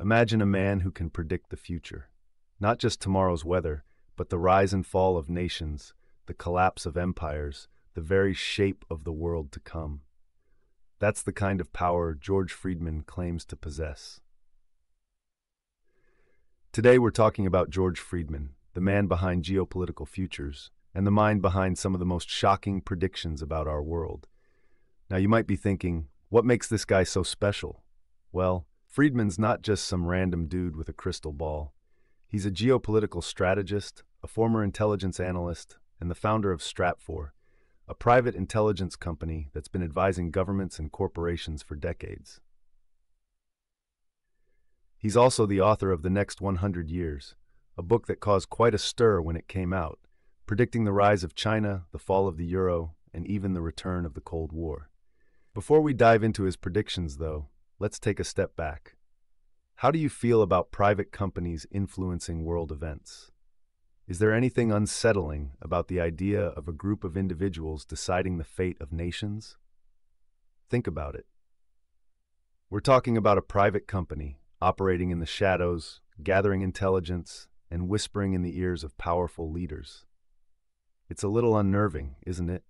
Imagine a man who can predict the future, not just tomorrow's weather, but the rise and fall of nations, the collapse of empires, the very shape of the world to come. That's the kind of power George Friedman claims to possess. Today we're talking about George Friedman, the man behind Geopolitical Futures, and the mind behind some of the most shocking predictions about our world. Now you might be thinking, what makes this guy so special? Well, Friedman's not just some random dude with a crystal ball. He's a geopolitical strategist, a former intelligence analyst, and the founder of Stratfor, a private intelligence company that's been advising governments and corporations for decades. He's also the author of The Next 100 Years, a book that caused quite a stir when it came out, predicting the rise of China, the fall of the euro, and even the return of the Cold War. Before we dive into his predictions, though, let's take a step back. How do you feel about private companies influencing world events? Is there anything unsettling about the idea of a group of individuals deciding the fate of nations? Think about it. We're talking about a private company operating in the shadows, gathering intelligence, and whispering in the ears of powerful leaders. It's a little unnerving, isn't it?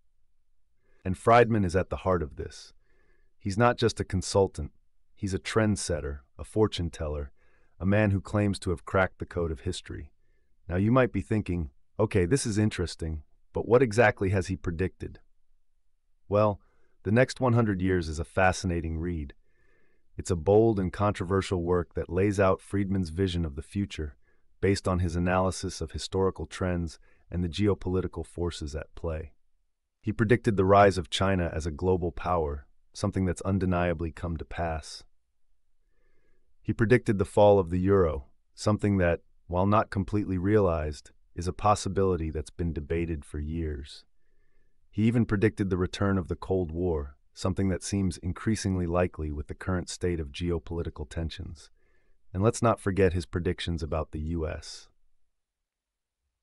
And Friedman is at the heart of this. He's not just a consultant. He's a trendsetter, a fortune teller, a man who claims to have cracked the code of history. Now you might be thinking, okay, this is interesting, but what exactly has he predicted? Well, The Next 100 Years is a fascinating read. It's a bold and controversial work that lays out Friedman's vision of the future, based on his analysis of historical trends and the geopolitical forces at play. He predicted the rise of China as a global power, something that's undeniably come to pass. He predicted the fall of the euro, something that, while not completely realized, is a possibility that's been debated for years. He even predicted the return of the Cold War, something that seems increasingly likely with the current state of geopolitical tensions. And let's not forget his predictions about the U.S.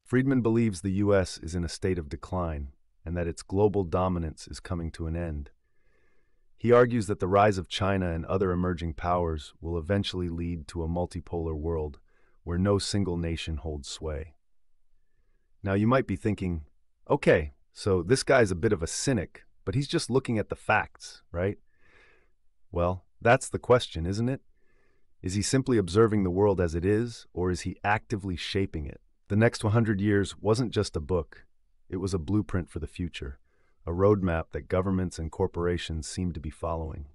Friedman believes the U.S. is in a state of decline and that its global dominance is coming to an end. He argues that the rise of China and other emerging powers will eventually lead to a multipolar world where no single nation holds sway. Now you might be thinking, okay, so this guy's a bit of a cynic, but he's just looking at the facts, right? Well, that's the question, isn't it? Is he simply observing the world as it is, or is he actively shaping it? The Next 100 Years wasn't just a book. It was a blueprint for the future, a roadmap that governments and corporations seem to be following.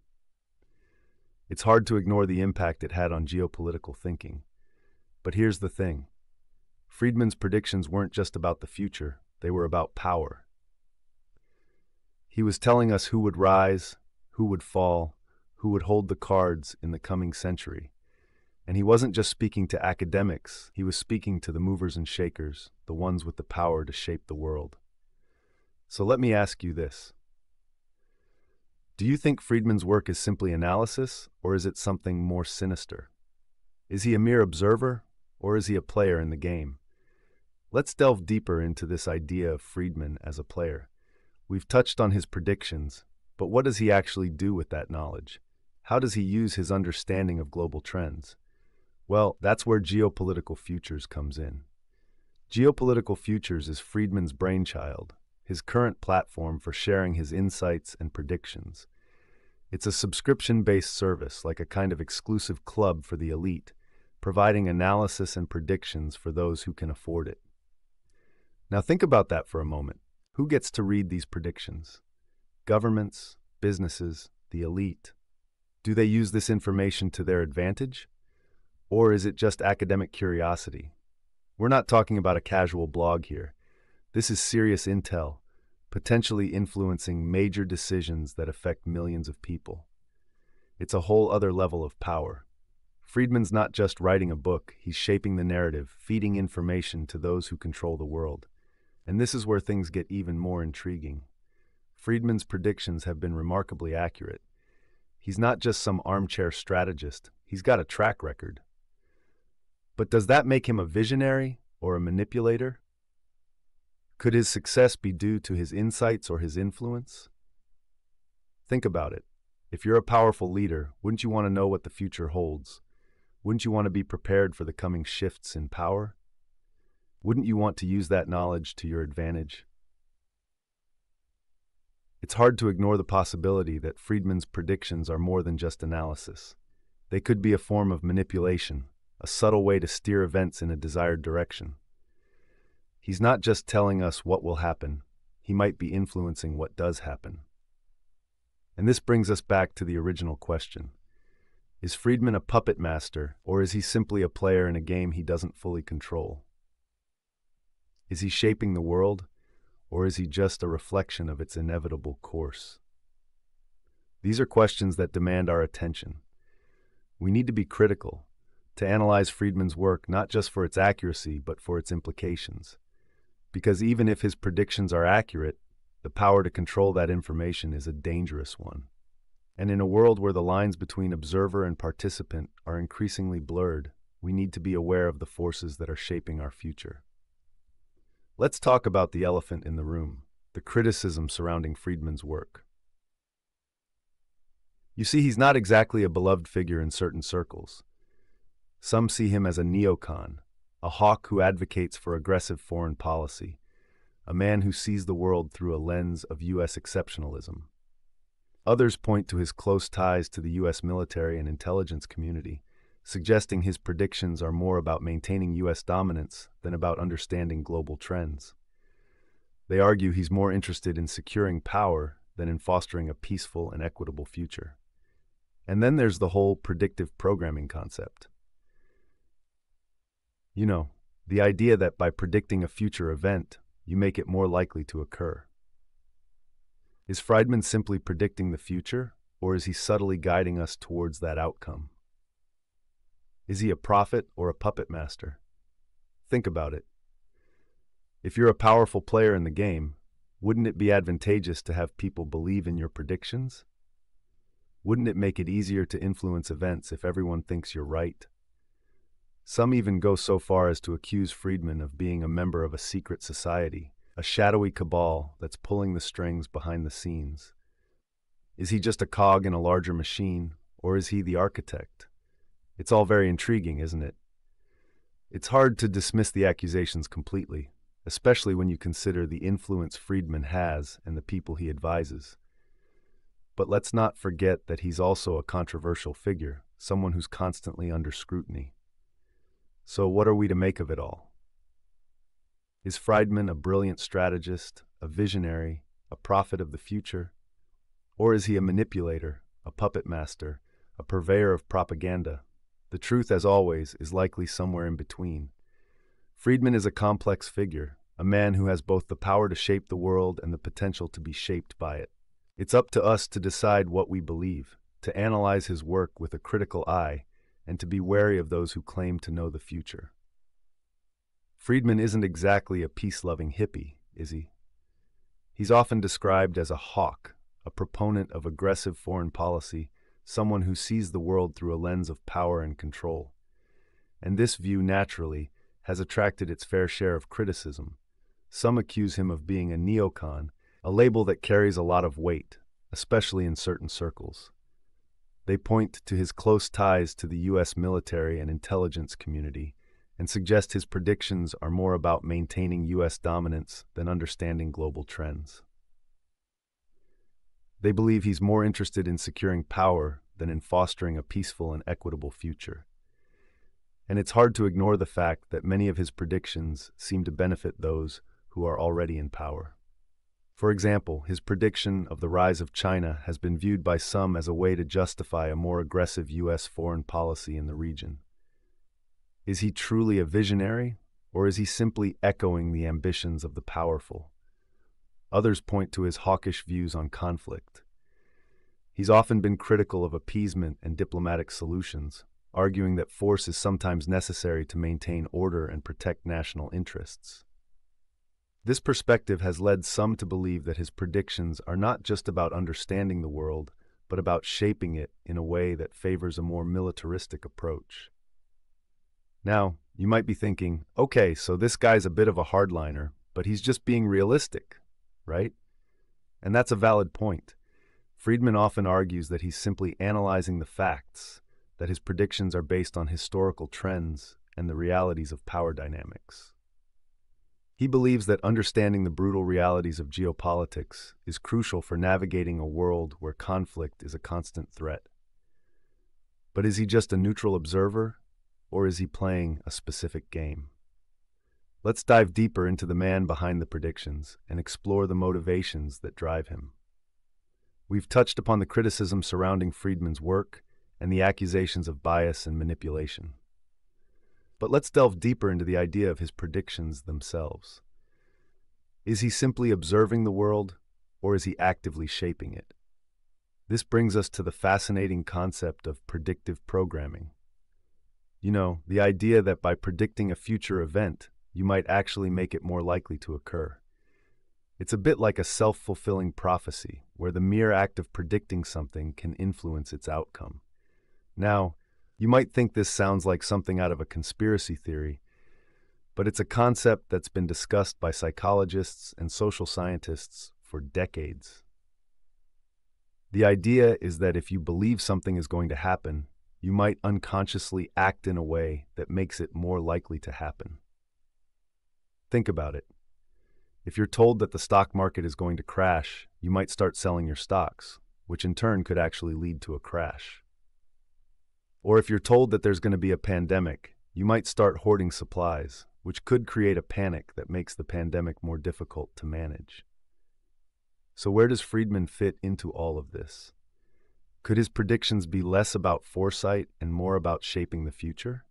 It's hard to ignore the impact it had on geopolitical thinking. But here's the thing. Friedman's predictions weren't just about the future, they were about power. He was telling us who would rise, who would fall, who would hold the cards in the coming century. And he wasn't just speaking to academics, he was speaking to the movers and shakers, the ones with the power to shape the world. So let me ask you this. Do you think Friedman's work is simply analysis, or is it something more sinister? Is he a mere observer, or is he a player in the game? Let's delve deeper into this idea of Friedman as a player. We've touched on his predictions, but what does he actually do with that knowledge? How does he use his understanding of global trends? Well, that's where Geopolitical Futures comes in. Geopolitical Futures is Friedman's brainchild, his current platform for sharing his insights and predictions. It's a subscription-based service, like a kind of exclusive club for the elite, providing analysis and predictions for those who can afford it. Now think about that for a moment. Who gets to read these predictions? Governments, businesses, the elite. Do they use this information to their advantage? Or is it just academic curiosity? We're not talking about a casual blog here. This is serious intel, potentially influencing major decisions that affect millions of people. It's a whole other level of power. Friedman's not just writing a book, he's shaping the narrative, feeding information to those who control the world. And this is where things get even more intriguing. Friedman's predictions have been remarkably accurate. He's not just some armchair strategist, he's got a track record. But does that make him a visionary or a manipulator? Could his success be due to his insights or his influence? Think about it. If you're a powerful leader, wouldn't you want to know what the future holds? wouldn't you want to be prepared for the coming shifts in power? Wouldn't you want to use that knowledge to your advantage? It's hard to ignore the possibility that Friedman's predictions are more than just analysis. They could be a form of manipulation, a subtle way to steer events in a desired direction. He's not just telling us what will happen, he might be influencing what does happen. And this brings us back to the original question. Is Friedman a puppet master, or is he simply a player in a game he doesn't fully control? Is he shaping the world? Or is he just a reflection of its inevitable course? These are questions that demand our attention. We need to be critical, to analyze Friedman's work not just for its accuracy, but for its implications. Because even if his predictions are accurate, the power to control that information is a dangerous one. And in a world where the lines between observer and participant are increasingly blurred, we need to be aware of the forces that are shaping our future. Let's talk about the elephant in the room, the criticism surrounding Friedman's work. You see, he's not exactly a beloved figure in certain circles. Some see him as a neocon, a hawk who advocates for aggressive foreign policy, a man who sees the world through a lens of U.S. exceptionalism. Others point to his close ties to the U.S. military and intelligence community, suggesting his predictions are more about maintaining U.S. dominance than about understanding global trends. They argue he's more interested in securing power than in fostering a peaceful and equitable future. And then there's the whole predictive programming concept. You know, the idea that by predicting a future event, you make it more likely to occur. Is Friedman simply predicting the future, or is he subtly guiding us towards that outcome? Is he a prophet or a puppet master? Think about it. If you're a powerful player in the game, wouldn't it be advantageous to have people believe in your predictions? Wouldn't it make it easier to influence events if everyone thinks you're right? Some even go so far as to accuse Friedman of being a member of a secret society, a shadowy cabal that's pulling the strings behind the scenes. Is he just a cog in a larger machine, or is he the architect? It's all very intriguing, isn't it? It's hard to dismiss the accusations completely, especially when you consider the influence Friedman has and the people he advises. But let's not forget that he's also a controversial figure, someone who's constantly under scrutiny. So what are we to make of it all? Is Friedman a brilliant strategist, a visionary, a prophet of the future? Or is he a manipulator, a puppet master, a purveyor of propaganda? The truth, as always, is likely somewhere in between. Friedman is a complex figure, a man who has both the power to shape the world and the potential to be shaped by it. It's up to us to decide what we believe, to analyze his work with a critical eye, and to be wary of those who claim to know the future. Friedman isn't exactly a peace-loving hippie, is he? He's often described as a hawk, a proponent of aggressive foreign policy, someone who sees the world through a lens of power and control. And this view, naturally, has attracted its fair share of criticism. Some accuse him of being a neocon, a label that carries a lot of weight, especially in certain circles. They point to his close ties to the U.S. military and intelligence community and suggest his predictions are more about maintaining U.S. dominance than understanding global trends. They believe he's more interested in securing power than in fostering a peaceful and equitable future. And it's hard to ignore the fact that many of his predictions seem to benefit those who are already in power. For example, his prediction of the rise of China has been viewed by some as a way to justify a more aggressive U.S. foreign policy in the region. Is he truly a visionary, or is he simply echoing the ambitions of the powerful? Others point to his hawkish views on conflict. He's often been critical of appeasement and diplomatic solutions, arguing that force is sometimes necessary to maintain order and protect national interests. This perspective has led some to believe that his predictions are not just about understanding the world, but about shaping it in a way that favors a more militaristic approach. Now, you might be thinking, okay, so this guy's a bit of a hardliner, but he's just being realistic, right? And that's a valid point. Friedman often argues that he's simply analyzing the facts, that his predictions are based on historical trends and the realities of power dynamics. He believes that understanding the brutal realities of geopolitics is crucial for navigating a world where conflict is a constant threat. But is he just a neutral observer, or is he playing a specific game? Let's dive deeper into the man behind the predictions and explore the motivations that drive him. We've touched upon the criticism surrounding Friedman's work and the accusations of bias and manipulation. But let's delve deeper into the idea of his predictions themselves. Is he simply observing the world, or is he actively shaping it? This brings us to the fascinating concept of predictive programming. You know, the idea that by predicting a future event, you might actually make it more likely to occur. It's a bit like a self-fulfilling prophecy, where the mere act of predicting something can influence its outcome. Now, you might think this sounds like something out of a conspiracy theory, but it's a concept that's been discussed by psychologists and social scientists for decades. The idea is that if you believe something is going to happen, you might unconsciously act in a way that makes it more likely to happen. Think about it. If you're told that the stock market is going to crash, you might start selling your stocks, which in turn could actually lead to a crash. Or if you're told that there's going to be a pandemic, you might start hoarding supplies, which could create a panic that makes the pandemic more difficult to manage. So where does Friedman fit into all of this? Could his predictions be less about foresight and more about shaping the future?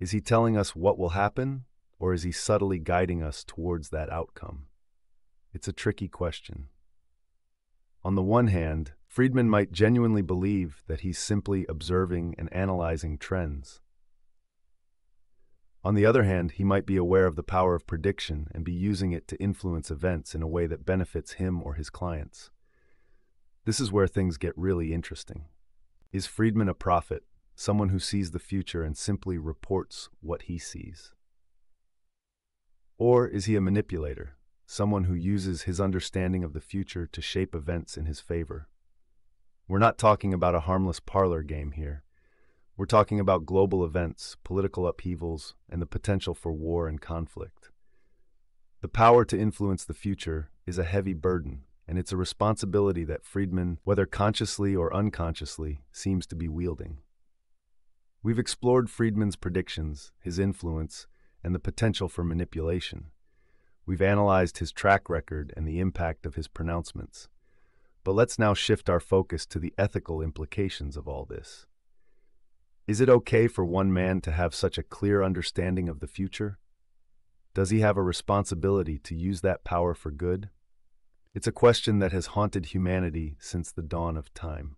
Is he telling us what will happen? Or is he subtly guiding us towards that outcome? It's a tricky question. On the one hand, Friedman might genuinely believe that he's simply observing and analyzing trends. On the other hand, he might be aware of the power of prediction and be using it to influence events in a way that benefits him or his clients. This is where things get really interesting. Is Friedman a prophet, someone who sees the future and simply reports what he sees? Or is he a manipulator, someone who uses his understanding of the future to shape events in his favor? We're not talking about a harmless parlor game here. We're talking about global events, political upheavals, and the potential for war and conflict. The power to influence the future is a heavy burden, and it's a responsibility that Friedman, whether consciously or unconsciously, seems to be wielding. We've explored Friedman's predictions, his influence, and the potential for manipulation. We've analyzed his track record and the impact of his pronouncements. But let's now shift our focus to the ethical implications of all this. Is it okay for one man to have such a clear understanding of the future? Does he have a responsibility to use that power for good? It's a question that has haunted humanity since the dawn of time.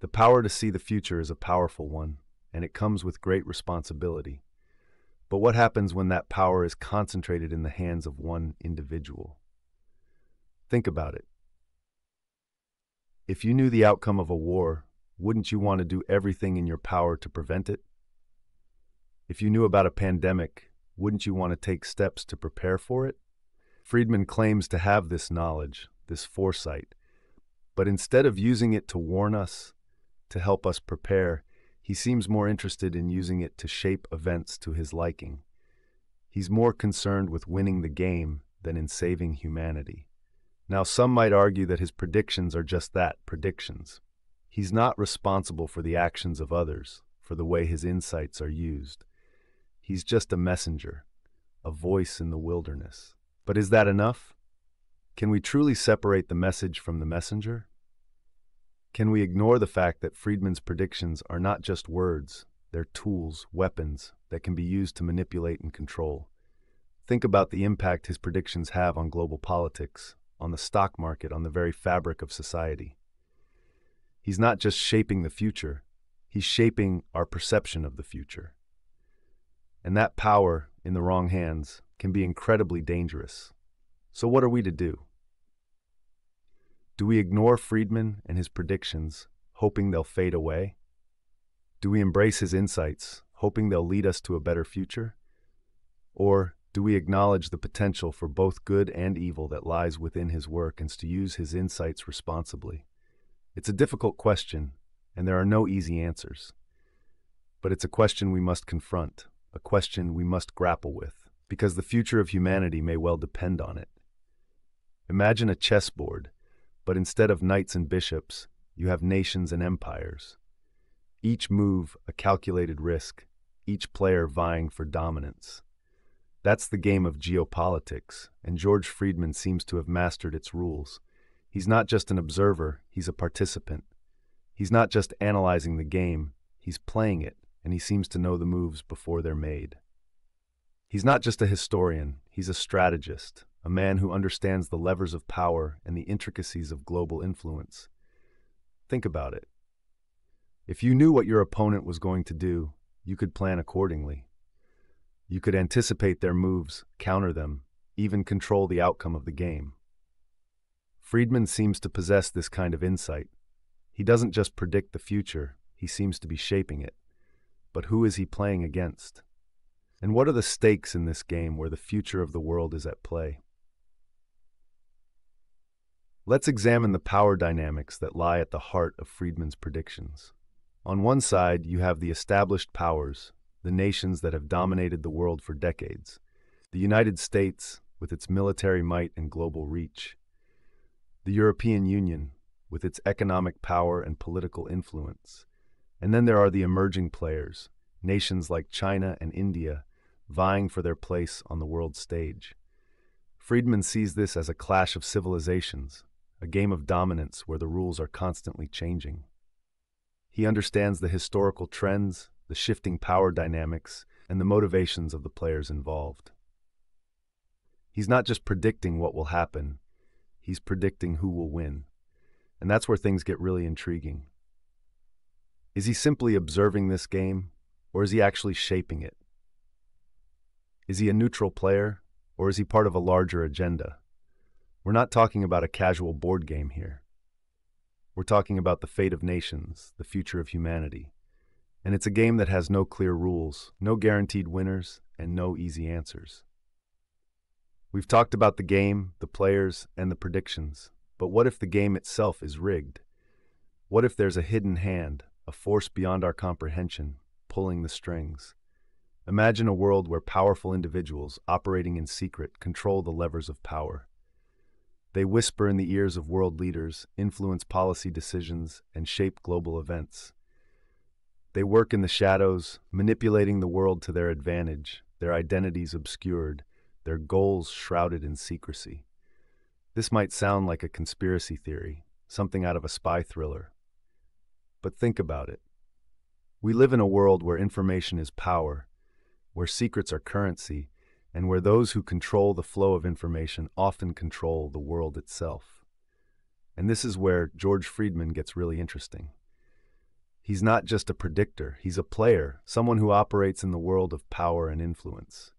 The power to see the future is a powerful one, and it comes with great responsibility. But what happens when that power is concentrated in the hands of one individual? Think about it. If you knew the outcome of a war, wouldn't you want to do everything in your power to prevent it? If you knew about a pandemic, wouldn't you want to take steps to prepare for it? Friedman claims to have this knowledge, this foresight, but instead of using it to warn us, to help us prepare, he seems more interested in using it to shape events to his liking. He's more concerned with winning the game than in saving humanity. Now, some might argue that his predictions are just that, predictions. He's not responsible for the actions of others, for the way his insights are used. He's just a messenger, a voice in the wilderness. But is that enough? Can we truly separate the message from the messenger? Can we ignore the fact that Friedman's predictions are not just words, they're tools, weapons, that can be used to manipulate and control? Think about the impact his predictions have on global politics, on the stock market, on the very fabric of society. He's not just shaping the future, he's shaping our perception of the future. And that power, in the wrong hands, can be incredibly dangerous. So what are we to do? Do we ignore Friedman and his predictions, hoping they'll fade away? Do we embrace his insights, hoping they'll lead us to a better future? Or do we acknowledge the potential for both good and evil that lies within his work and to use his insights responsibly? It's a difficult question, and there are no easy answers. But it's a question we must confront, a question we must grapple with, because the future of humanity may well depend on it. Imagine a chessboard, but instead of knights and bishops, you have nations and empires. Each move a calculated risk, each player vying for dominance. That's the game of geopolitics, and George Friedman seems to have mastered its rules. He's not just an observer, he's a participant. He's not just analyzing the game, he's playing it, and he seems to know the moves before they're made. He's not just a historian, he's a strategist, a man who understands the levers of power and the intricacies of global influence. Think about it. If you knew what your opponent was going to do, you could plan accordingly. You could anticipate their moves, counter them, even control the outcome of the game. Friedman seems to possess this kind of insight. He doesn't just predict the future, he seems to be shaping it. But who is he playing against? And what are the stakes in this game where the future of the world is at play? Let's examine the power dynamics that lie at the heart of Friedman's predictions. On one side, you have the established powers, the nations that have dominated the world for decades. The United States, with its military might and global reach. The European Union, with its economic power and political influence. And then there are the emerging players, nations like China and India, vying for their place on the world stage. Friedman sees this as a clash of civilizations, a game of dominance where the rules are constantly changing. He understands the historical trends, the shifting power dynamics, and the motivations of the players involved. He's not just predicting what will happen, he's predicting who will win. And that's where things get really intriguing. Is he simply observing this game, or is he actually shaping it? Is he a neutral player, or is he part of a larger agenda? We're not talking about a casual board game here. We're talking about the fate of nations, the future of humanity. And it's a game that has no clear rules, no guaranteed winners, and no easy answers. We've talked about the game, the players, and the predictions, but what if the game itself is rigged? What if there's a hidden hand, a force beyond our comprehension, pulling the strings? Imagine a world where powerful individuals operating in secret control the levers of power. They whisper in the ears of world leaders, influence policy decisions, and shape global events. They work in the shadows, manipulating the world to their advantage, their identities obscured, their goals shrouded in secrecy. This might sound like a conspiracy theory, something out of a spy thriller. But think about it. We live in a world where information is power, where secrets are currency, and where those who control the flow of information often control the world itself. And this is where George Friedman gets really interesting. He's not just a predictor, he's a player, someone who operates in the world of power and influence.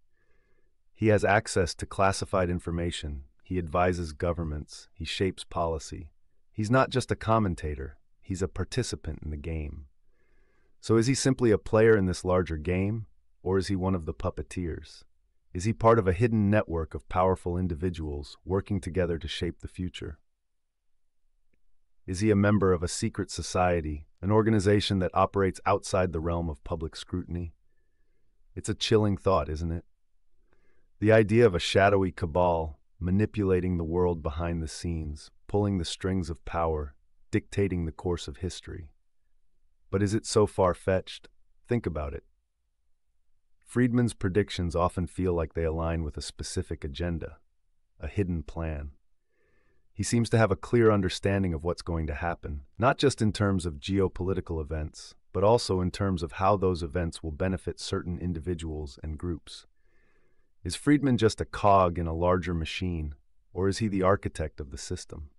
He has access to classified information, he advises governments, he shapes policy. He's not just a commentator, he's a participant in the game. So is he simply a player in this larger game, or is he one of the puppeteers? Is he part of a hidden network of powerful individuals working together to shape the future? Is he a member of a secret society, an organization that operates outside the realm of public scrutiny? It's a chilling thought, isn't it? The idea of a shadowy cabal manipulating the world behind the scenes, pulling the strings of power, dictating the course of history. But is it so far-fetched? Think about it. Friedman's predictions often feel like they align with a specific agenda, a hidden plan. He seems to have a clear understanding of what's going to happen, not just in terms of geopolitical events, but also in terms of how those events will benefit certain individuals and groups. Is Friedman just a cog in a larger machine, or is he the architect of the system?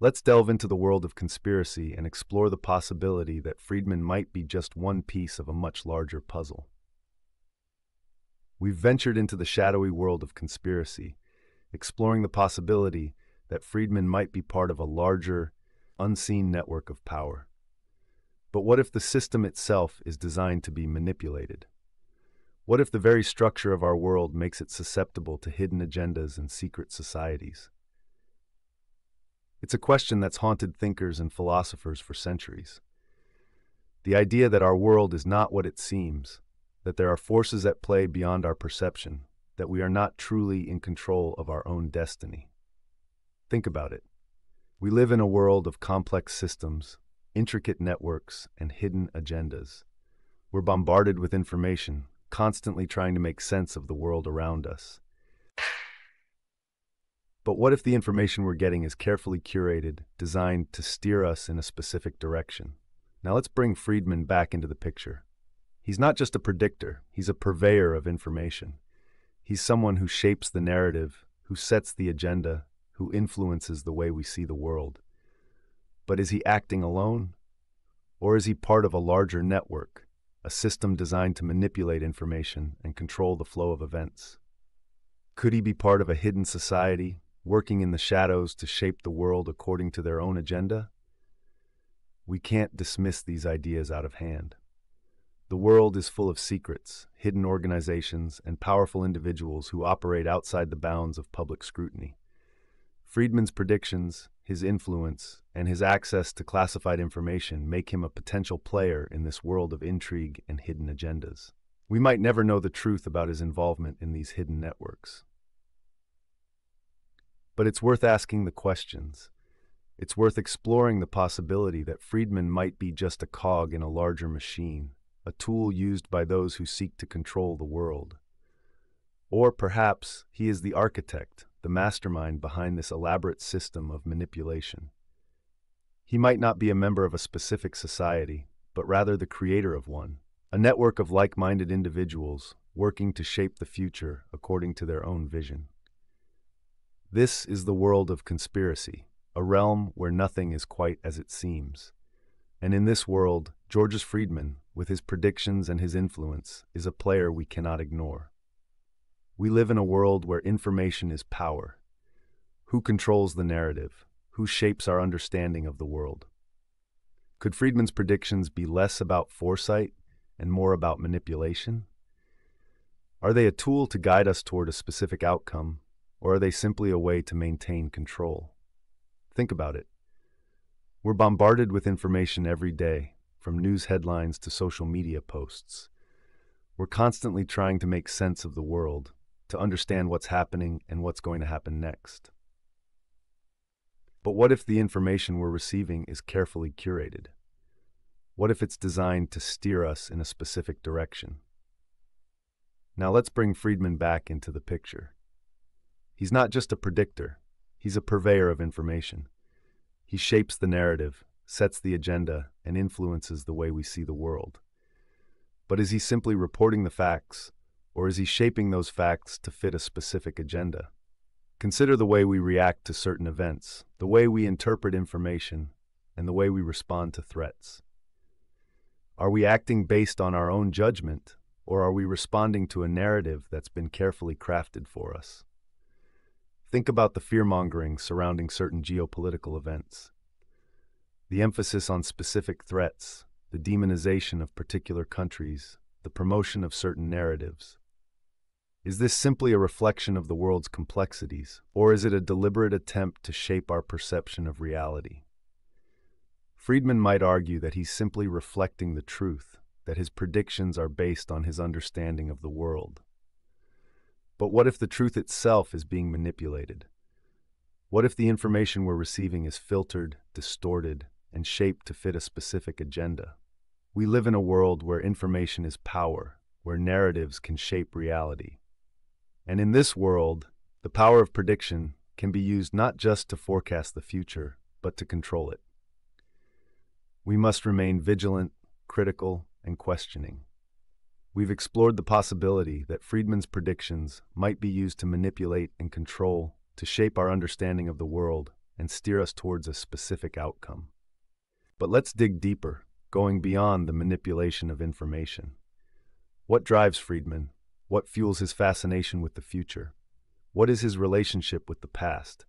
Let's delve into the world of conspiracy and explore the possibility that Friedman might be just one piece of a much larger puzzle. We've ventured into the shadowy world of conspiracy, exploring the possibility that Friedman might be part of a larger, unseen network of power. But what if the system itself is designed to be manipulated? What if the very structure of our world makes it susceptible to hidden agendas and secret societies? It's a question that's haunted thinkers and philosophers for centuries. The idea that our world is not what it seems, that there are forces at play beyond our perception, that we are not truly in control of our own destiny. Think about it. We live in a world of complex systems, intricate networks, and hidden agendas. We're bombarded with information, constantly trying to make sense of the world around us. But what if the information we're getting is carefully curated, designed to steer us in a specific direction? Now let's bring Friedman back into the picture. He's not just a predictor, he's a purveyor of information. He's someone who shapes the narrative, who sets the agenda, who influences the way we see the world. But is he acting alone? Or is he part of a larger network, a system designed to manipulate information and control the flow of events? Could he be part of a hidden society, working in the shadows to shape the world according to their own agenda? We can't dismiss these ideas out of hand. The world is full of secrets, hidden organizations, and powerful individuals who operate outside the bounds of public scrutiny. Friedman's predictions, his influence, and his access to classified information make him a potential player in this world of intrigue and hidden agendas. We might never know the truth about his involvement in these hidden networks. But it's worth asking the questions. It's worth exploring the possibility that Friedman might be just a cog in a larger machine, a tool used by those who seek to control the world. Or perhaps he is the architect, the mastermind behind this elaborate system of manipulation. He might not be a member of a specific society, but rather the creator of one, a network of like-minded individuals working to shape the future according to their own vision. This is the world of conspiracy, a realm where nothing is quite as it seems. And in this world, George Friedman, with his predictions and his influence, is a player we cannot ignore. We live in a world where information is power. Who controls the narrative? Who shapes our understanding of the world? Could Friedman's predictions be less about foresight and more about manipulation? Are they a tool to guide us toward a specific outcome, or are they simply a way to maintain control? Think about it. We're bombarded with information every day, from news headlines to social media posts. We're constantly trying to make sense of the world, to understand what's happening and what's going to happen next. But what if the information we're receiving is carefully curated? What if it's designed to steer us in a specific direction? Now let's bring Friedman back into the picture. He's not just a predictor. He's a purveyor of information. He shapes the narrative, sets the agenda, and influences the way we see the world. But is he simply reporting the facts, or is he shaping those facts to fit a specific agenda? Consider the way we react to certain events, the way we interpret information, and the way we respond to threats. Are we acting based on our own judgment, or are we responding to a narrative that's been carefully crafted for us? Think about the fear-mongering surrounding certain geopolitical events. The emphasis on specific threats, the demonization of particular countries, the promotion of certain narratives. Is this simply a reflection of the world's complexities, or is it a deliberate attempt to shape our perception of reality? Friedman might argue that he's simply reflecting the truth, that his predictions are based on his understanding of the world. But what if the truth itself is being manipulated? What if the information we're receiving is filtered, distorted, and shaped to fit a specific agenda? We live in a world where information is power, where narratives can shape reality. And in this world, the power of prediction can be used not just to forecast the future, but to control it. We must remain vigilant, critical, and questioning. We've explored the possibility that Friedman's predictions might be used to manipulate and control, to shape our understanding of the world and steer us towards a specific outcome. But let's dig deeper, going beyond the manipulation of information. What drives Friedman? What fuels his fascination with the future? What is his relationship with the past?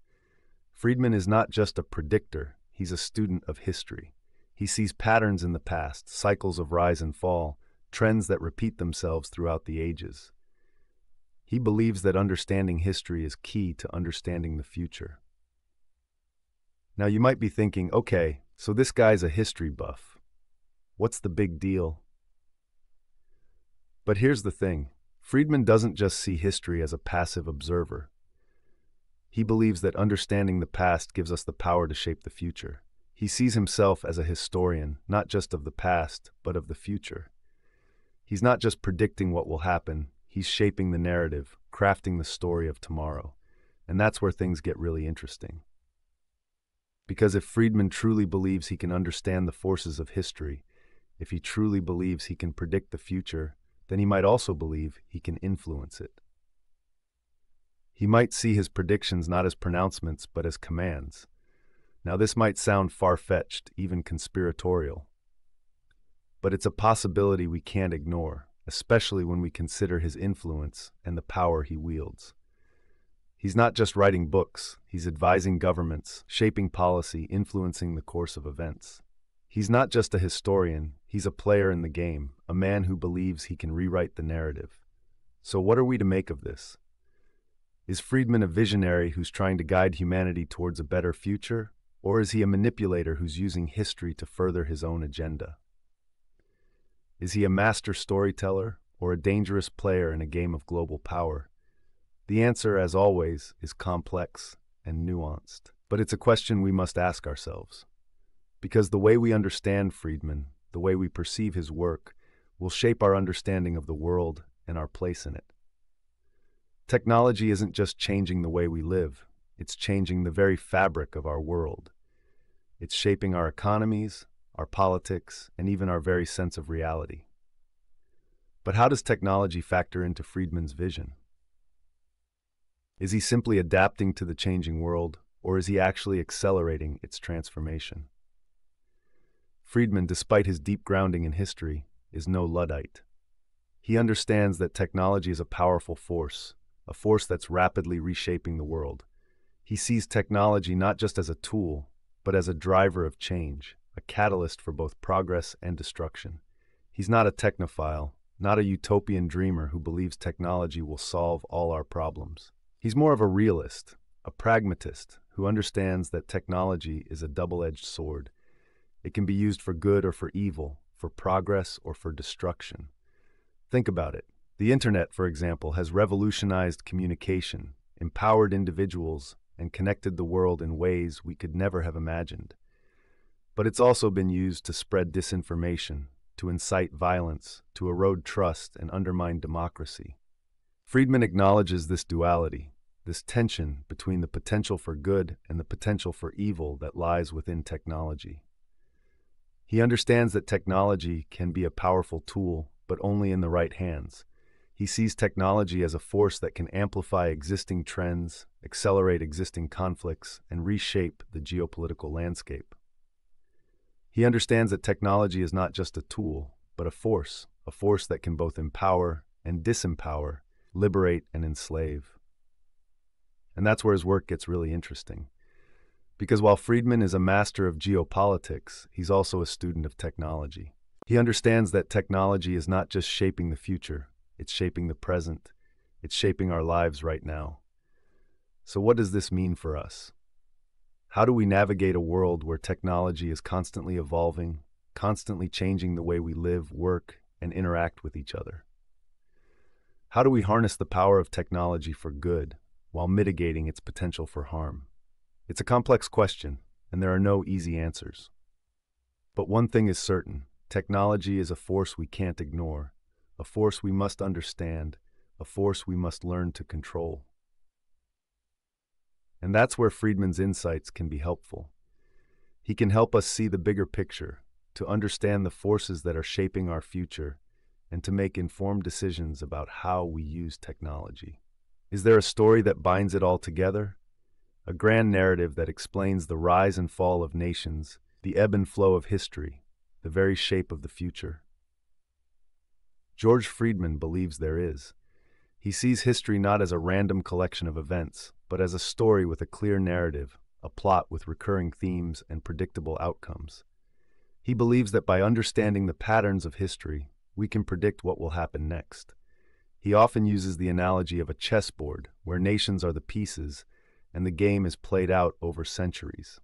Friedman is not just a predictor, he's a student of history. He sees patterns in the past, cycles of rise and fall, trends that repeat themselves throughout the ages. He believes that understanding history is key to understanding the future. Now you might be thinking, okay, so this guy's a history buff. What's the big deal? But here's the thing. Friedman doesn't just see history as a passive observer. He believes that understanding the past gives us the power to shape the future. He sees himself as a historian, not just of the past, but of the future. He's not just predicting what will happen, he's shaping the narrative, crafting the story of tomorrow. And that's where things get really interesting. Because if Friedman truly believes he can understand the forces of history, if he truly believes he can predict the future, then he might also believe he can influence it. He might see his predictions not as pronouncements, but as commands. Now, this might sound far-fetched, even conspiratorial, but it's a possibility we can't ignore, especially when we consider his influence and the power he wields. He's not just writing books, he's advising governments, shaping policy, influencing the course of events. He's not just a historian, he's a player in the game, a man who believes he can rewrite the narrative. So what are we to make of this? Is Friedman a visionary who's trying to guide humanity towards a better future, or is he a manipulator who's using history to further his own agenda? Is he a master storyteller or a dangerous player in a game of global power? The answer, as always, is complex and nuanced, but it's a question we must ask ourselves, because the way we understand Friedman, the way we perceive his work, will shape our understanding of the world and our place in it. Technology isn't just changing the way we live, it's changing the very fabric of our world. It's shaping our economies, our politics, and even our very sense of reality. But how does technology factor into Friedman's vision? Is he simply adapting to the changing world, or is he actually accelerating its transformation? Friedman, despite his deep grounding in history, is no Luddite. He understands that technology is a powerful force, a force that's rapidly reshaping the world. He sees technology not just as a tool, but as a driver of change, a catalyst for both progress and destruction. He's not a technophile, not a utopian dreamer who believes technology will solve all our problems. He's more of a realist, a pragmatist, who understands that technology is a double-edged sword. It can be used for good or for evil, for progress or for destruction. Think about it. The internet, for example, has revolutionized communication, empowered individuals, and connected the world in ways we could never have imagined. But it's also been used to spread disinformation, to incite violence, to erode trust, and undermine democracy. Friedman acknowledges this duality, this tension between the potential for good and the potential for evil that lies within technology. He understands that technology can be a powerful tool, but only in the right hands. He sees technology as a force that can amplify existing trends, accelerate existing conflicts, and reshape the geopolitical landscape. He understands that technology is not just a tool, but a force that can both empower and disempower, liberate and enslave. And that's where his work gets really interesting. Because while Friedman is a master of geopolitics, he's also a student of technology. He understands that technology is not just shaping the future, it's shaping the present, it's shaping our lives right now. So what does this mean for us? How do we navigate a world where technology is constantly evolving, constantly changing the way we live, work, and interact with each other? How do we harness the power of technology for good while mitigating its potential for harm? It's a complex question, and there are no easy answers. But one thing is certain. Technology is a force we can't ignore, a force we must understand, a force we must learn to control. And that's where Friedman's insights can be helpful. He can help us see the bigger picture, to understand the forces that are shaping our future, and to make informed decisions about how we use technology. Is there a story that binds it all together? A grand narrative that explains the rise and fall of nations, the ebb and flow of history, the very shape of the future? George Friedman believes there is. He sees history not as a random collection of events, but as a story with a clear narrative, a plot with recurring themes and predictable outcomes. He believes that by understanding the patterns of history, we can predict what will happen next. He often uses the analogy of a chessboard, where nations are the pieces, and the game is played out over centuries.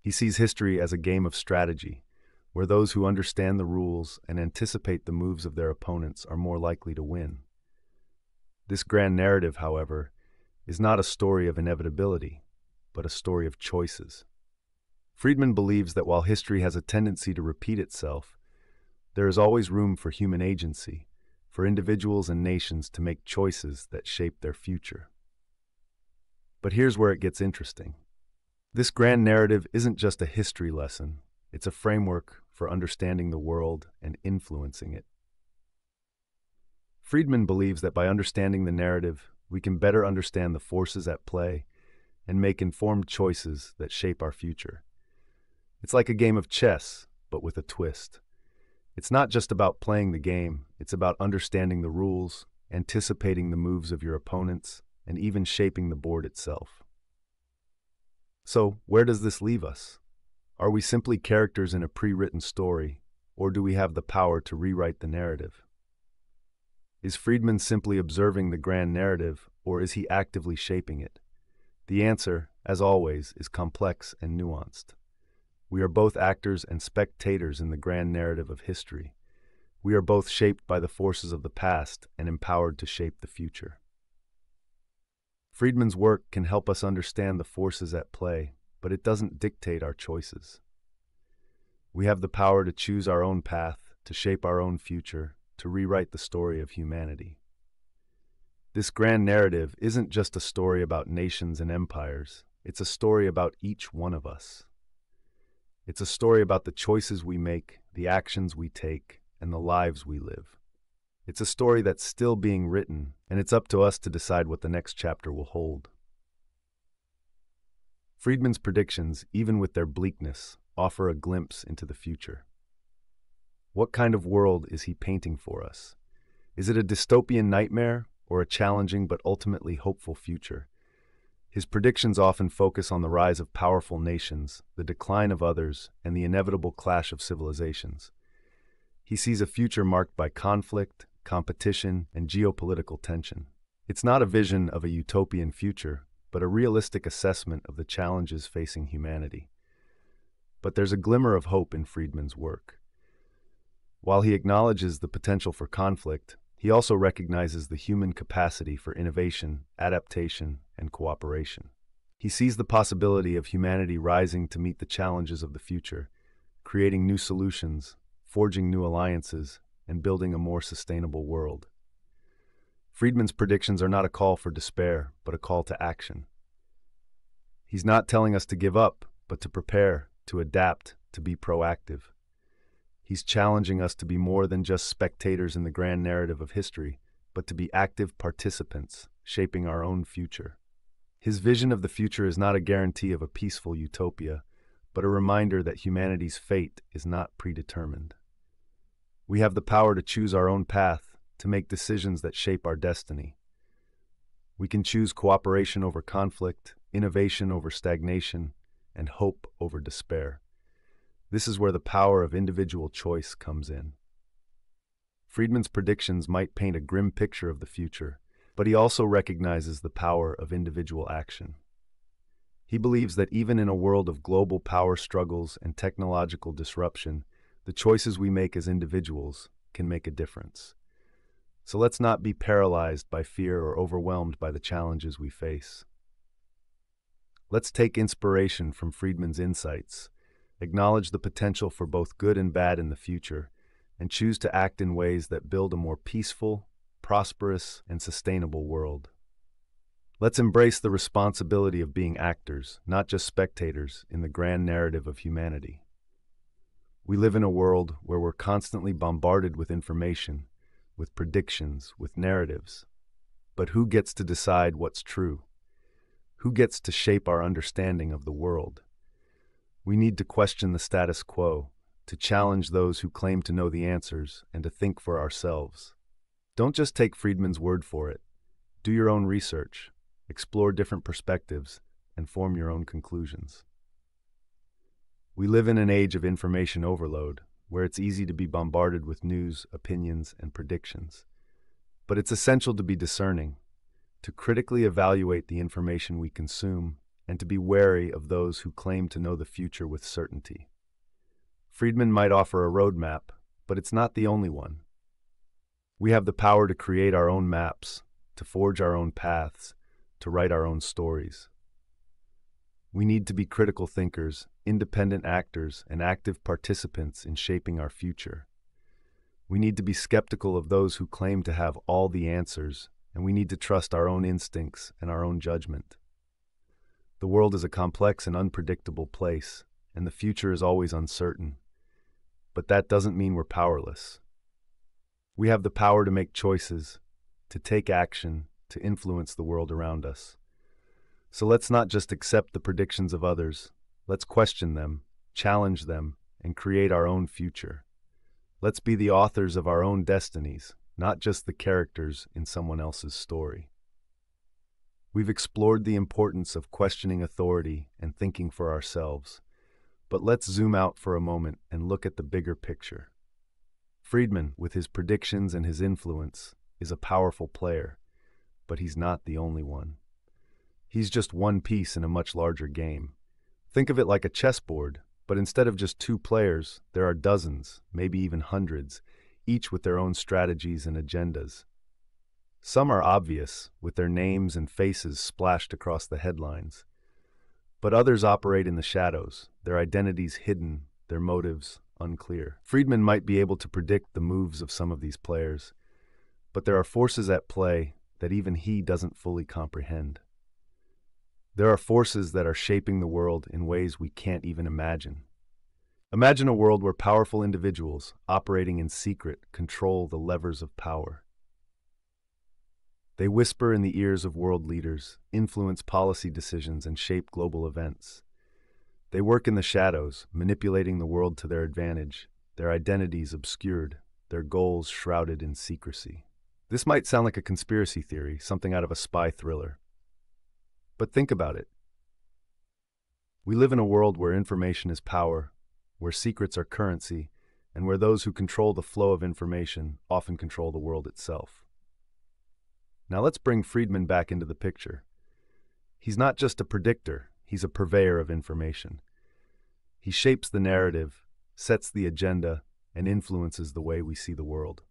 He sees history as a game of strategy, where those who understand the rules and anticipate the moves of their opponents are more likely to win. This grand narrative, however, is not a story of inevitability, but a story of choices. Friedman believes that while history has a tendency to repeat itself, there is always room for human agency, for individuals and nations to make choices that shape their future. But here's where it gets interesting. This grand narrative isn't just a history lesson, it's a framework for understanding the world and influencing it. Friedman believes that by understanding the narrative, we can better understand the forces at play and make informed choices that shape our future. It's like a game of chess, but with a twist. It's not just about playing the game, it's about understanding the rules, anticipating the moves of your opponents, and even shaping the board itself. So, where does this leave us? Are we simply characters in a pre-written story, or do we have the power to rewrite the narrative? Is Friedman simply observing the grand narrative, or is he actively shaping it? The answer, as always, is complex and nuanced. We are both actors and spectators in the grand narrative of history. We are both shaped by the forces of the past and empowered to shape the future. Friedman's work can help us understand the forces at play, but it doesn't dictate our choices. We have the power to choose our own path, to shape our own future, to rewrite the story of humanity. This grand narrative isn't just a story about nations and empires, it's a story about each one of us. It's a story about the choices we make, the actions we take, and the lives we live. It's a story that's still being written, and it's up to us to decide what the next chapter will hold. Friedman's predictions, even with their bleakness, offer a glimpse into the future. What kind of world is he painting for us? Is it a dystopian nightmare or a challenging but ultimately hopeful future? His predictions often focus on the rise of powerful nations, the decline of others, and the inevitable clash of civilizations. He sees a future marked by conflict, competition, and geopolitical tension. It's not a vision of a utopian future, but a realistic assessment of the challenges facing humanity. But there's a glimmer of hope in Friedman's work. While he acknowledges the potential for conflict, he also recognizes the human capacity for innovation, adaptation, and cooperation. He sees the possibility of humanity rising to meet the challenges of the future, creating new solutions, forging new alliances, and building a more sustainable world. Friedman's predictions are not a call for despair, but a call to action. He's not telling us to give up, but to prepare, to adapt, to be proactive. He's challenging us to be more than just spectators in the grand narrative of history, but to be active participants, shaping our own future. His vision of the future is not a guarantee of a peaceful utopia, but a reminder that humanity's fate is not predetermined. We have the power to choose our own path, to make decisions that shape our destiny. We can choose cooperation over conflict, innovation over stagnation, and hope over despair. This is where the power of individual choice comes in. Friedman's predictions might paint a grim picture of the future, but he also recognizes the power of individual action. He believes that even in a world of global power struggles and technological disruption, the choices we make as individuals can make a difference. So let's not be paralyzed by fear or overwhelmed by the challenges we face. Let's take inspiration from Friedman's insights, acknowledge the potential for both good and bad in the future, and choose to act in ways that build a more peaceful, prosperous, and sustainable world. Let's embrace the responsibility of being actors, not just spectators, in the grand narrative of humanity. We live in a world where we're constantly bombarded with information, with predictions, with narratives. But who gets to decide what's true? Who gets to shape our understanding of the world? We need to question the status quo, to challenge those who claim to know the answers, and to think for ourselves. Don't just take Friedman's word for it. Do your own research, explore different perspectives, and form your own conclusions. We live in an age of information overload, where it's easy to be bombarded with news, opinions, and predictions. But it's essential to be discerning, to critically evaluate the information we consume, and to be wary of those who claim to know the future with certainty. Friedman might offer a roadmap, but it's not the only one. We have the power to create our own maps, to forge our own paths, to write our own stories. We need to be critical thinkers, independent actors, and active participants in shaping our future. We need to be skeptical of those who claim to have all the answers, and we need to trust our own instincts and our own judgment. The world is a complex and unpredictable place, and the future is always uncertain. But that doesn't mean we're powerless. We have the power to make choices, to take action, to influence the world around us. So let's not just accept the predictions of others. Let's question them, challenge them, and create our own future. Let's be the authors of our own destinies, not just the characters in someone else's story. We've explored the importance of questioning authority and thinking for ourselves, but let's zoom out for a moment and look at the bigger picture. Friedman, with his predictions and his influence, is a powerful player, but he's not the only one. He's just one piece in a much larger game. Think of it like a chessboard, but instead of just two players, there are dozens, maybe even hundreds, each with their own strategies and agendas. Some are obvious, with their names and faces splashed across the headlines. But others operate in the shadows, their identities hidden, their motives unclear. Friedman might be able to predict the moves of some of these players, but there are forces at play that even he doesn't fully comprehend. There are forces that are shaping the world in ways we can't even imagine. Imagine a world where powerful individuals, operating in secret, control the levers of power. They whisper in the ears of world leaders, influence policy decisions, and shape global events. They work in the shadows, manipulating the world to their advantage, their identities obscured, their goals shrouded in secrecy. This might sound like a conspiracy theory, something out of a spy thriller. But think about it. We live in a world where information is power, where secrets are currency, and where those who control the flow of information often control the world itself. Now let's bring Friedman back into the picture. He's not just a predictor, he's a purveyor of information. He shapes the narrative, sets the agenda, and influences the way we see the world.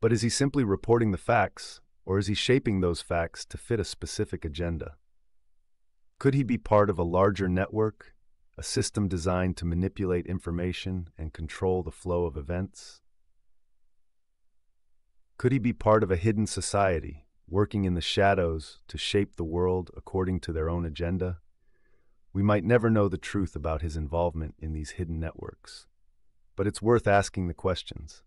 But is he simply reporting the facts, or is he shaping those facts to fit a specific agenda? Could he be part of a larger network, a system designed to manipulate information and control the flow of events? Could he be part of a hidden society, working in the shadows to shape the world according to their own agenda? We might never know the truth about his involvement in these hidden networks, but it's worth asking the questions.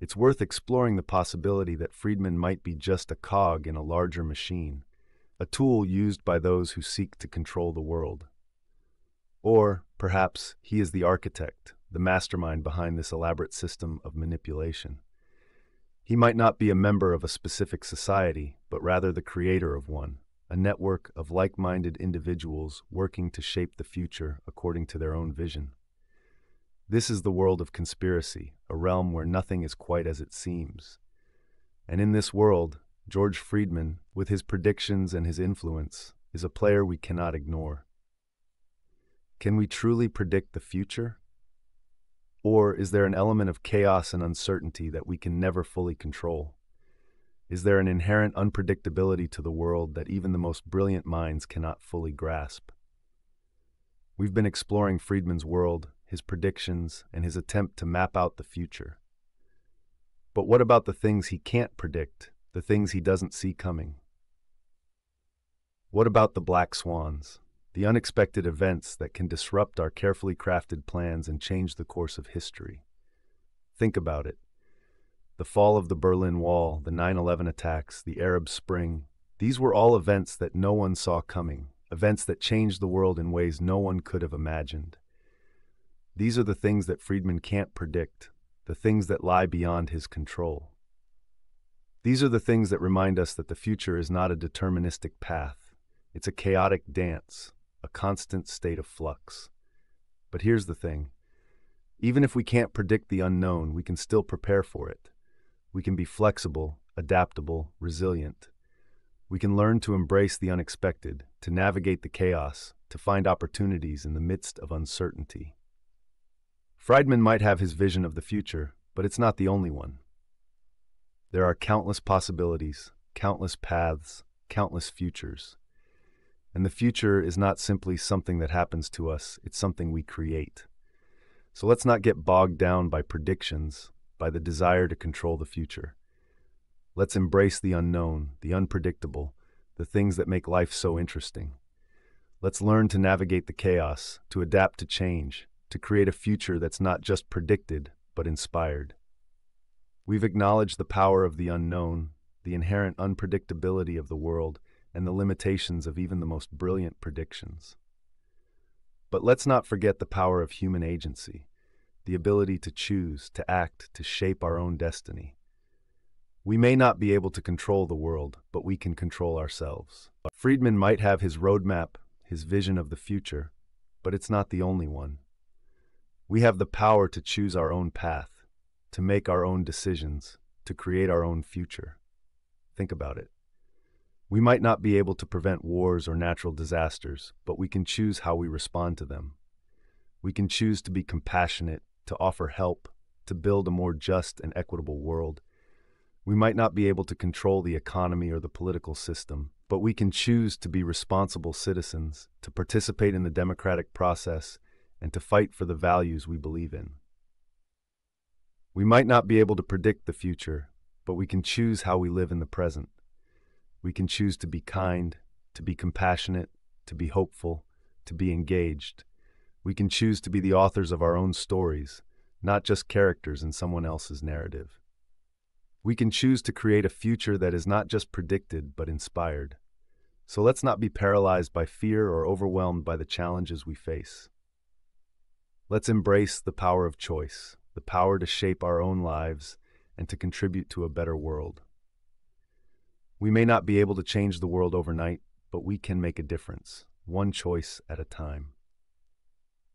It's worth exploring the possibility that Friedman might be just a cog in a larger machine, a tool used by those who seek to control the world. Or, perhaps, he is the architect, the mastermind behind this elaborate system of manipulation. He might not be a member of a specific society, but rather the creator of one, a network of like-minded individuals working to shape the future according to their own vision. This is the world of conspiracy, a realm where nothing is quite as it seems. And in this world, George Friedman, with his predictions and his influence, is a player we cannot ignore. Can we truly predict the future? Or is there an element of chaos and uncertainty that we can never fully control? Is there an inherent unpredictability to the world that even the most brilliant minds cannot fully grasp? We've been exploring Friedman's world, his predictions, and his attempt to map out the future. But what about the things he can't predict, the things he doesn't see coming? What about the black swans? The unexpected events that can disrupt our carefully crafted plans and change the course of history. Think about it. The fall of the Berlin Wall, the 9/11 attacks, the Arab Spring, these were all events that no one saw coming, events that changed the world in ways no one could have imagined. These are the things that Friedman can't predict, the things that lie beyond his control. These are the things that remind us that the future is not a deterministic path. It's a chaotic dance, a constant state of flux. But here's the thing. Even if we can't predict the unknown, we can still prepare for it. We can be flexible, adaptable, resilient. We can learn to embrace the unexpected, to navigate the chaos, to find opportunities in the midst of uncertainty. Friedman might have his vision of the future, but it's not the only one. There are countless possibilities, countless paths, countless futures. And the future is not simply something that happens to us, it's something we create. So let's not get bogged down by predictions, by the desire to control the future. Let's embrace the unknown, the unpredictable, the things that make life so interesting. Let's learn to navigate the chaos, to adapt to change, to create a future that's not just predicted, but inspired. We've acknowledged the power of the unknown, the inherent unpredictability of the world, and the limitations of even the most brilliant predictions. But let's not forget the power of human agency, the ability to choose, to act, to shape our own destiny. We may not be able to control the world, but we can control ourselves. Friedman might have his roadmap, his vision of the future, but it's not the only one. We have the power to choose our own path, to make our own decisions, to create our own future. Think about it. We might not be able to prevent wars or natural disasters, but we can choose how we respond to them. We can choose to be compassionate, to offer help, to build a more just and equitable world. We might not be able to control the economy or the political system, but we can choose to be responsible citizens, to participate in the democratic process, and to fight for the values we believe in. We might not be able to predict the future, but we can choose how we live in the present. We can choose to be kind, to be compassionate, to be hopeful, to be engaged. We can choose to be the authors of our own stories, not just characters in someone else's narrative. We can choose to create a future that is not just predicted, but inspired. So let's not be paralyzed by fear or overwhelmed by the challenges we face. Let's embrace the power of choice, the power to shape our own lives and to contribute to a better world. We may not be able to change the world overnight, but we can make a difference, one choice at a time.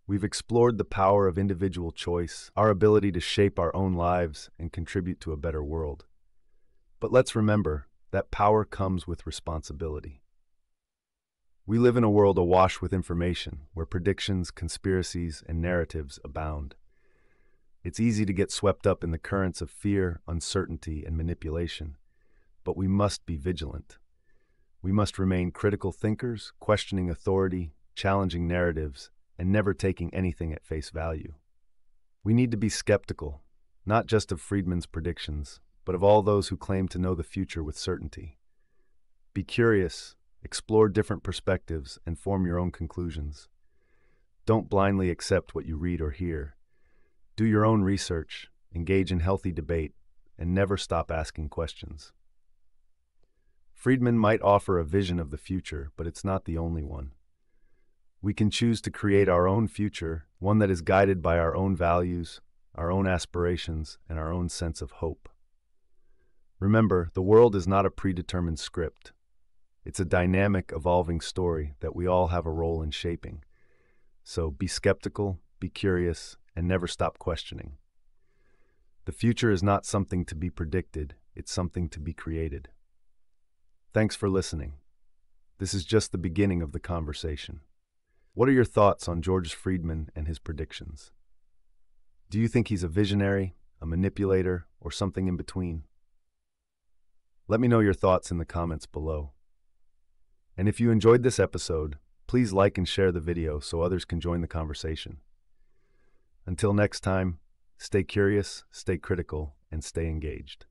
We've explored the power of individual choice, our ability to shape our own lives and contribute to a better world. But let's remember that power comes with responsibility. We live in a world awash with information, where predictions, conspiracies, and narratives abound. It's easy to get swept up in the currents of fear, uncertainty, and manipulation. But we must be vigilant. We must remain critical thinkers, questioning authority, challenging narratives, and never taking anything at face value. We need to be skeptical, not just of Friedman's predictions, but of all those who claim to know the future with certainty. Be curious, explore different perspectives, and form your own conclusions. Don't blindly accept what you read or hear. Do your own research, engage in healthy debate, and never stop asking questions. Friedman might offer a vision of the future, but it's not the only one. We can choose to create our own future, one that is guided by our own values, our own aspirations, and our own sense of hope. Remember, the world is not a predetermined script. It's a dynamic, evolving story that we all have a role in shaping. So be skeptical, be curious, and never stop questioning. The future is not something to be predicted, it's something to be created. Thanks for listening. This is just the beginning of the conversation. What are your thoughts on George Friedman and his predictions? Do you think he's a visionary, a manipulator, or something in between? Let me know your thoughts in the comments below. And if you enjoyed this episode, please like and share the video so others can join the conversation. Until next time, stay curious, stay critical, and stay engaged.